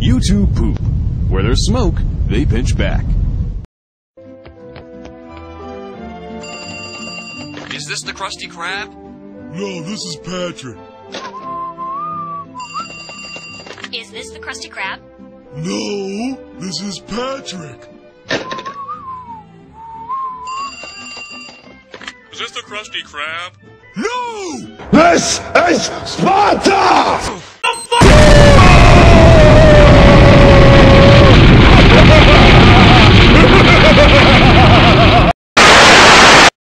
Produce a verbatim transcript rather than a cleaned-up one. YouTube Poop. Where there's smoke, they pinch back. Is this the Krusty Krab? No, this is Patrick. Is this the Krusty Krab? No, this is Patrick. Is this the Krusty Krab? No! This is Sparta!